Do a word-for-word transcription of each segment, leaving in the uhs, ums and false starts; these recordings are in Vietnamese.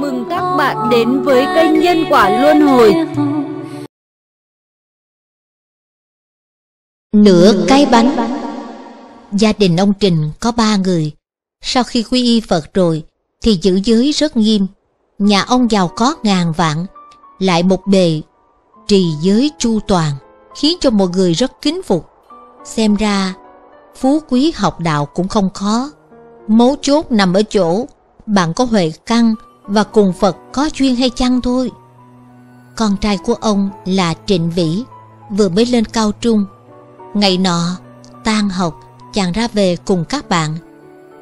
mừng các bạn đến với kênh Nhân Quả Luân Hồi. Nửa cái bánh. Gia đình ông Trịnh có ba người. Sau khi quy y Phật rồi thì giữ giới rất nghiêm. Nhà ông giàu có ngàn vạn, lại một bề trì giới chu toàn, khiến cho mọi người rất kính phục. Xem ra phú quý học đạo cũng không khó. Mấu chốt nằm ở chỗ bạn có huệ căn và cùng Phật có duyên hay chăng thôi. Con trai của ông là Trịnh Vĩ vừa mới lên cao trung. Ngày nọ tan học, chàng ra về cùng các bạn.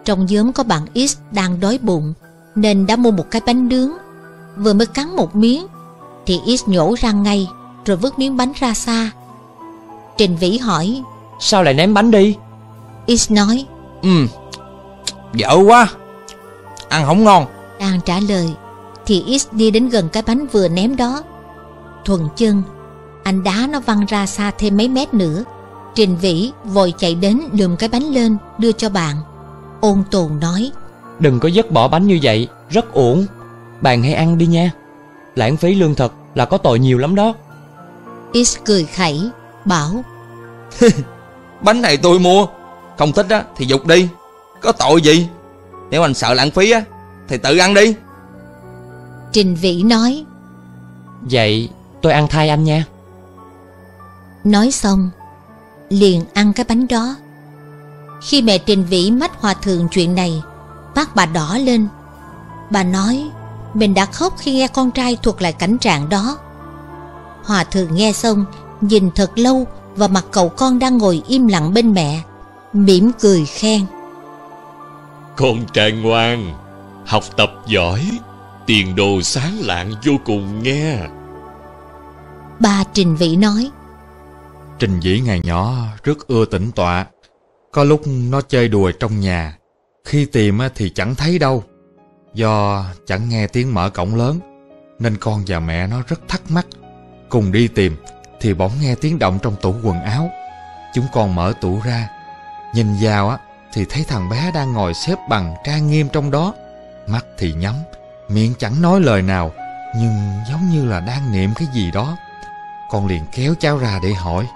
Trong nhóm có bạn X đang đói bụng nên đã mua một cái bánh nướng. Vừa mới cắn một miếng thì X nhổ răng ngay, rồi vứt miếng bánh ra xa. Trịnh Vĩ hỏi: "Sao lại ném bánh đi?" X nói: "Ừm, dở quá, ăn không ngon." Đang trả lời thì X đi đến gần cái bánh vừa ném đó, thuần chân anh đá nó văng ra xa thêm mấy mét nữa. Trịnh Vĩ vội chạy đến lượm cái bánh lên đưa cho bạn. Ôn tồn nói: "Đừng có vứt bỏ bánh như vậy, rất uổng. Bạn hãy ăn đi nha, lãng phí lương thực là có tội nhiều lắm đó." X cười khẩy bảo: "Bánh này tôi mua, không thích á thì giục đi, có tội gì. Nếu anh sợ lãng phí á thì tự ăn đi." Trịnh Vĩ nói: "Vậy tôi ăn thay anh nha." Nói xong liền ăn cái bánh đó. Khi mẹ Trịnh Vĩ mách hòa thượng chuyện này, mắt bà đỏ lên. Bà nói mình đã khóc khi nghe con trai thuật lại cảnh trạng đó. Hòa thượng nghe xong nhìn thật lâu vào mặt cậu con đang ngồi im lặng bên mẹ, mỉm cười khen: "Con trai ngoan, học tập giỏi, tiền đồ sáng lạng vô cùng nghe." Ba Trịnh Vĩ nói: "Trịnh Vĩ ngày nhỏ rất ưa tĩnh tọa. Có lúc nó chơi đùa trong nhà, khi tìm thì chẳng thấy đâu. Do chẳng nghe tiếng mở cổng lớn nên con và mẹ nó rất thắc mắc. Cùng đi tìm thì bỗng nghe tiếng động trong tủ quần áo. Chúng con mở tủ ra, nhìn vào á thì thấy thằng bé đang ngồi xếp bằng trang nghiêm trong đó. Mắt thì nhắm, miệng chẳng nói lời nào, nhưng giống như là đang niệm cái gì đó. Con liền kéo cháu ra để hỏi: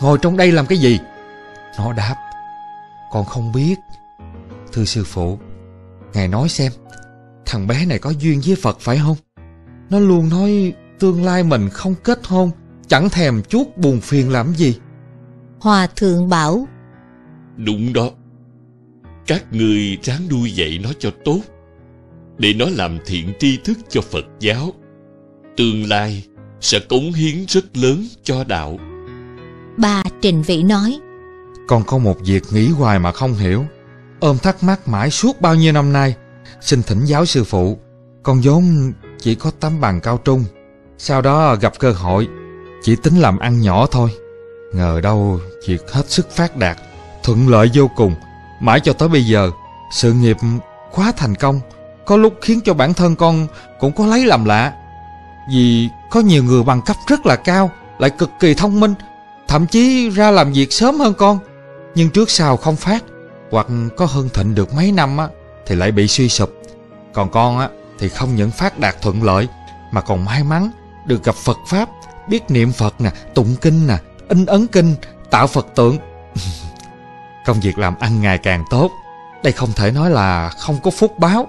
Ngồi trong đây làm cái gì? Nó đáp: Con không biết. Thưa sư phụ, ngài nói xem, thằng bé này có duyên với Phật phải không? Nó luôn nói tương lai mình không kết hôn, chẳng thèm chút buồn phiền làm gì." Hòa thượng bảo: "Đúng đó, các người ráng nuôi dạy nó cho tốt, để nó làm thiện tri thức cho Phật giáo. Tương lai sẽ cống hiến rất lớn cho đạo." Bà Trịnh Vĩ nói: "Con có một việc nghĩ hoài mà không hiểu, ôm thắc mắc mãi suốt bao nhiêu năm nay. Xin thỉnh giáo sư phụ. Con vốn chỉ có tấm bằng cao trung, sau đó gặp cơ hội chỉ tính làm ăn nhỏ thôi. Ngờ đâu việc hết sức phát đạt, thuận lợi vô cùng. Mãi cho tới bây giờ sự nghiệp quá thành công, có lúc khiến cho bản thân con cũng có lấy làm lạ. Vì có nhiều người bằng cấp rất là cao, lại cực kỳ thông minh, thậm chí ra làm việc sớm hơn con, nhưng trước sau không phát, hoặc có hơn thịnh được mấy năm á thì lại bị suy sụp. Còn con á thì không những phát đạt thuận lợi, mà còn may mắn được gặp Phật pháp, biết niệm Phật nè, tụng kinh nè, in ấn kinh, tạo Phật tượng. Công việc làm ăn ngày càng tốt. Đây không thể nói là không có phúc báo.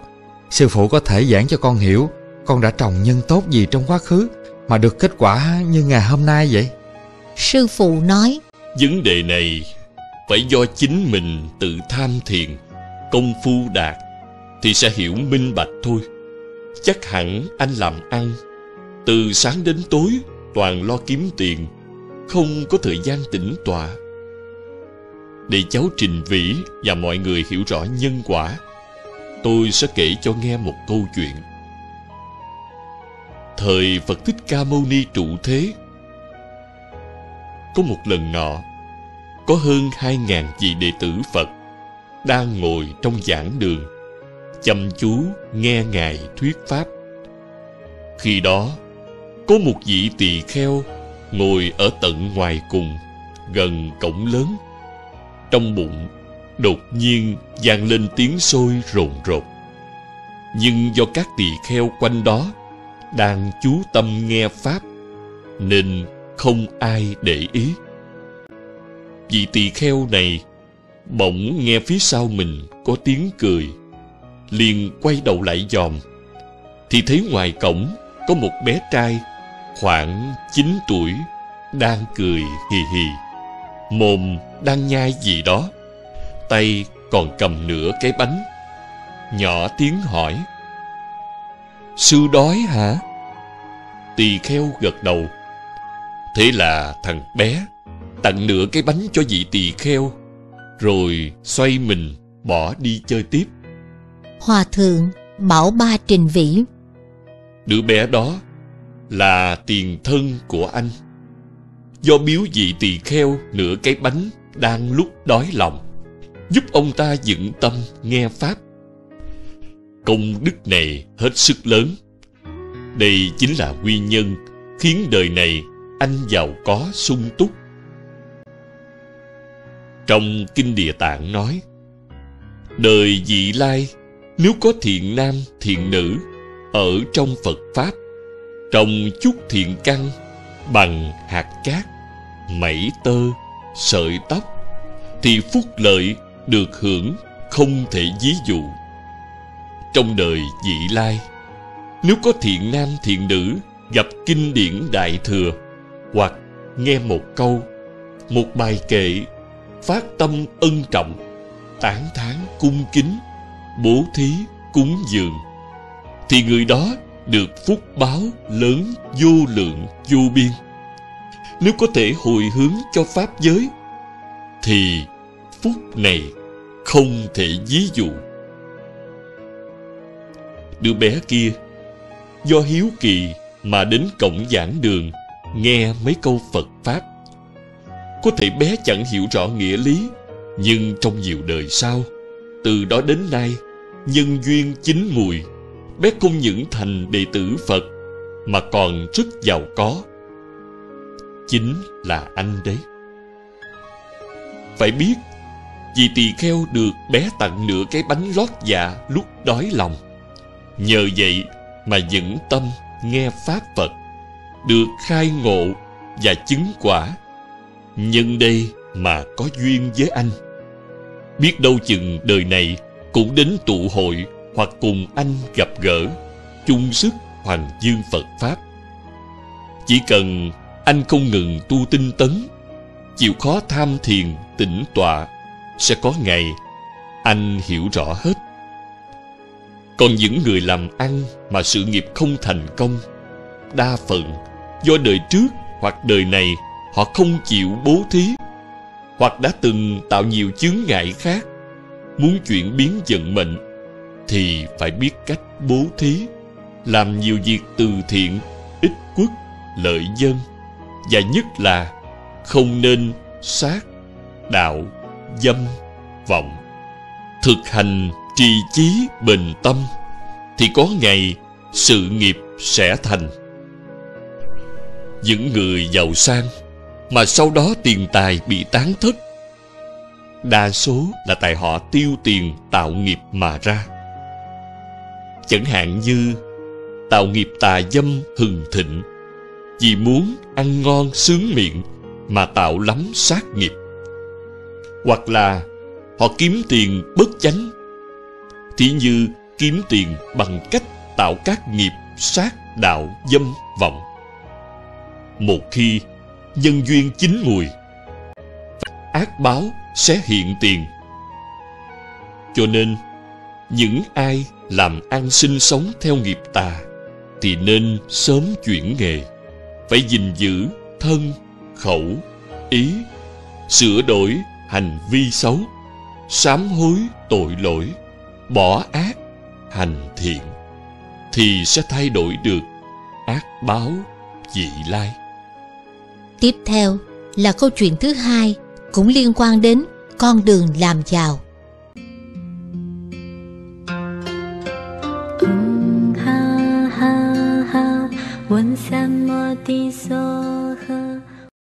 Sư phụ có thể giảng cho con hiểu con đã trồng nhân tốt gì trong quá khứ mà được kết quả như ngày hôm nay vậy?" Sư phụ nói: "Vấn đề này phải do chính mình tự tham thiền, công phu đạt thì sẽ hiểu minh bạch thôi. Chắc hẳn anh làm ăn từ sáng đến tối toàn lo kiếm tiền, không có thời gian tĩnh tọa. Để cháu Trịnh Vĩ và mọi người hiểu rõ nhân quả, tôi sẽ kể cho nghe một câu chuyện. Thời Phật Thích Ca Mâu Ni trụ thế, có một lần nọ, có hơn hai ngàn vị đệ tử Phật đang ngồi trong giảng đường, chăm chú nghe Ngài thuyết pháp. Khi đó, có một vị tỳ kheo ngồi ở tận ngoài cùng, gần cổng lớn. Trong bụng, đột nhiên vang lên tiếng sôi rồn rột. nhưng do các tỳ kheo quanh đó đang chú tâm nghe pháp nên không ai để ý. Vị tỳ kheo này bỗng nghe phía sau mình có tiếng cười, liền quay đầu lại dòm thì thấy ngoài cổng có một bé trai khoảng chín tuổi đang cười hì hì, mồm đang nhai gì đó, tay còn cầm nửa cái bánh. Nhỏ tiếng hỏi: "Sư đói hả?" Tỳ kheo gật đầu. Thế là thằng bé tặng nửa cái bánh cho vị tỳ kheo, rồi xoay mình bỏ đi chơi tiếp. Hòa thượng bảo ba Trịnh Vĩ: "Đứa bé đó là tiền thân của anh. Do biếu vị tỳ kheo nửa cái bánh đang lúc đói lòng, giúp ông ta vững tâm nghe pháp. Công đức này hết sức lớn. Đây chính là nguyên nhân khiến đời này anh giàu có sung túc." Trong Kinh Địa Tạng nói: đời vị lai, nếu có thiện nam thiện nữ ở trong Phật Pháp, trồng chút thiện căn bằng hạt cát, mảy tơ, sợi tóc, thì phúc lợi được hưởng không thể ví dụ. Trong đời vị lai, nếu có thiện nam thiện nữ gặp kinh điển Đại Thừa, hoặc nghe một câu, một bài kệ, phát tâm ân trọng, tán thán cung kính, bố thí cúng dường, thì người đó được phúc báo lớn vô lượng vô biên. Nếu có thể hồi hướng cho pháp giới, thì phúc này không thể ví dụ. Đứa bé kia do hiếu kỳ mà đến cổng giảng đường nghe mấy câu Phật Pháp. Có thể bé chẳng hiểu rõ nghĩa lý, nhưng trong nhiều đời sau, từ đó đến nay, nhân duyên chín mùi, bé không những thành đệ tử Phật mà còn rất giàu có. Chính là anh đấy. Phải biết, vì tỳ kheo được bé tặng nửa cái bánh lót dạ lúc đói lòng, nhờ vậy mà vững tâm nghe pháp Phật, được khai ngộ và chứng quả. Nhân đây mà có duyên với anh, biết đâu chừng đời này cũng đến tụ hội hoặc cùng anh gặp gỡ, chung sức hoằng dương Phật Pháp. Chỉ cần anh không ngừng tu tinh tấn, chịu khó tham thiền tĩnh tọa, sẽ có ngày anh hiểu rõ hết. Còn những người làm ăn mà sự nghiệp không thành công, đa phần do đời trước hoặc đời này họ không chịu bố thí, hoặc đã từng tạo nhiều chướng ngại khác, muốn chuyển biến vận mệnh thì phải biết cách bố thí, làm nhiều việc từ thiện, ích quốc, lợi dân, và nhất là không nên sát, đạo, dâm, vọng. Thực hành trì chí bền tâm thì có ngày sự nghiệp sẽ thành. Những người giàu sang mà sau đó tiền tài bị tán thất, đa số là tại họ tiêu tiền tạo nghiệp mà ra. Chẳng hạn như tạo nghiệp tà dâm hừng thịnh, vì muốn ăn ngon sướng miệng mà tạo lắm sát nghiệp. Hoặc là họ kiếm tiền bất chánh, thí như kiếm tiền bằng cách tạo các nghiệp sát, đạo, dâm, vọng. Một khi nhân duyên chín mùi, ác báo sẽ hiện tiền. Cho nên, những ai làm ăn sinh sống theo nghiệp tà thì nên sớm chuyển nghề, phải gìn giữ thân, khẩu, ý, sửa đổi hành vi xấu, sám hối tội lỗi, bỏ ác, hành thiện, thì sẽ thay đổi được ác báo vị lai. Tiếp theo là câu chuyện thứ hai, cũng liên quan đến con đường làm giàu. One more